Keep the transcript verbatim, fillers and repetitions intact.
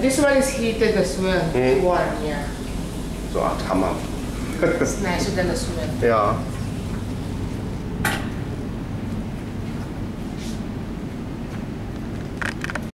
This one is heated as well. Mm. Warm, yeah. So hot, hamam. It's nicer than the swim. Yeah.